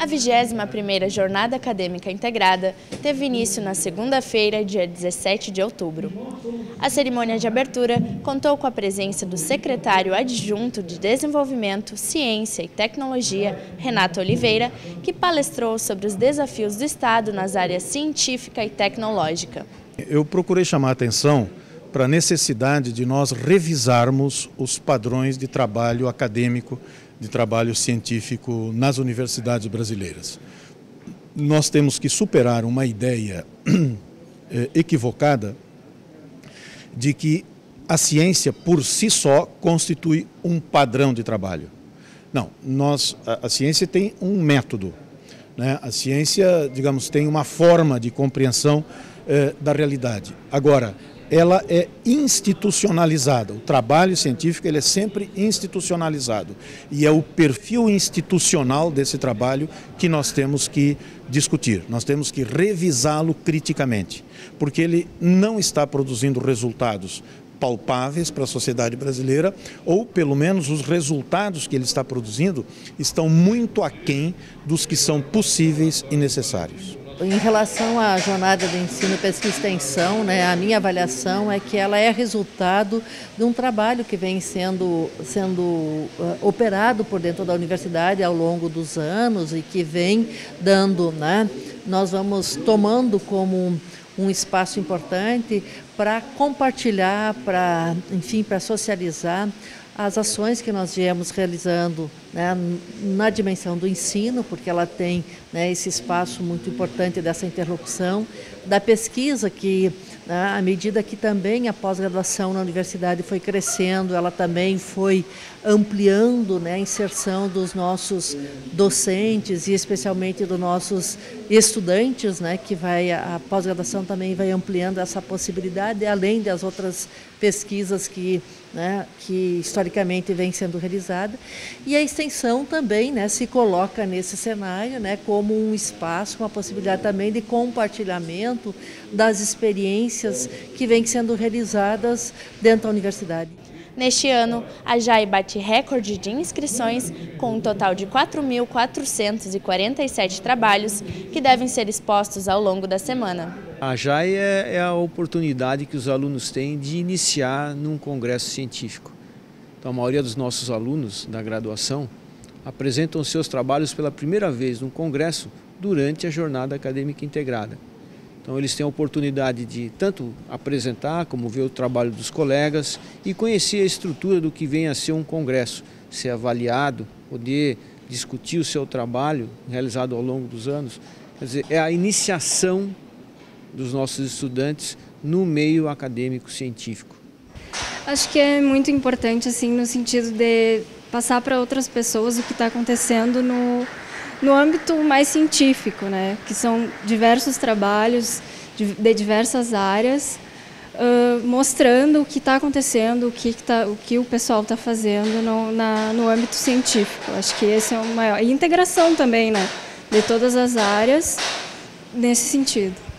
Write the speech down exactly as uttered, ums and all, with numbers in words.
A vigésima primeira Jornada Acadêmica Integrada teve início na segunda-feira, dia dezessete de outubro. A cerimônia de abertura contou com a presença do secretário adjunto de Desenvolvimento, Ciência e Tecnologia, Renato Oliveira, que palestrou sobre os desafios do Estado nas áreas científica e tecnológica. Eu procurei chamar a atenção para a necessidade de nós revisarmos os padrões de trabalho acadêmico, de trabalho científico nas universidades brasileiras. Nós temos que superar uma ideia equivocada de que a ciência por si só constitui um padrão de trabalho. Não, nós, a, a ciência tem um método, né? A ciência, digamos, tem uma forma de compreensão eh, da realidade. Agora, ela é institucionalizada. O trabalho científico ele é sempre institucionalizado e é o perfil institucional desse trabalho que nós temos que discutir, nós temos que revisá-lo criticamente, porque ele não está produzindo resultados palpáveis para a sociedade brasileira, ou pelo menos os resultados que ele está produzindo estão muito aquém dos que são possíveis e necessários. Em relação à jornada do ensino, pesquisa e extensão, né, a minha avaliação é que ela é resultado de um trabalho que vem sendo, sendo uh, operado por dentro da universidade ao longo dos anos e que vem dando, né, nós vamos tomando como um espaço importante para compartilhar, para, enfim, para socializar as ações que nós viemos realizando, né, na dimensão do ensino, porque ela tem, né, esse espaço muito importante dessa interlocução, da pesquisa que, né, à medida que também a pós-graduação na universidade foi crescendo, ela também foi ampliando, né, a inserção dos nossos docentes e especialmente dos nossos estudantes, né, que vai, a pós-graduação também vai ampliando essa possibilidade, além das outras pesquisas que, né, que historicamente vem sendo realizada. E a extensão também, né, se coloca nesse cenário, né, como um espaço, uma possibilidade também de compartilhamento das experiências que vêm sendo realizadas dentro da universidade. Neste ano, a J A E bate recorde de inscrições, com um total de quatro mil quatrocentos e quarenta e sete trabalhos que devem ser expostos ao longo da semana. A J A E é a oportunidade que os alunos têm de iniciar num congresso científico. Então, a maioria dos nossos alunos da graduação apresentam seus trabalhos pela primeira vez num congresso durante a Jornada Acadêmica Integrada. Então, eles têm a oportunidade de tanto apresentar, como ver o trabalho dos colegas e conhecer a estrutura do que vem a ser um congresso, ser avaliado, poder discutir o seu trabalho realizado ao longo dos anos. Quer dizer, é a iniciação dos nossos estudantes no meio acadêmico-científico. Acho que é muito importante, assim, no sentido de passar para outras pessoas o que está acontecendo no, no âmbito mais científico, né? Que são diversos trabalhos de, de diversas áreas, uh, mostrando o que está acontecendo, o que, que, tá, o que o pessoal está fazendo no, na, no âmbito científico. Acho que esse é o maior. E integração também, né? De todas as áreas nesse sentido.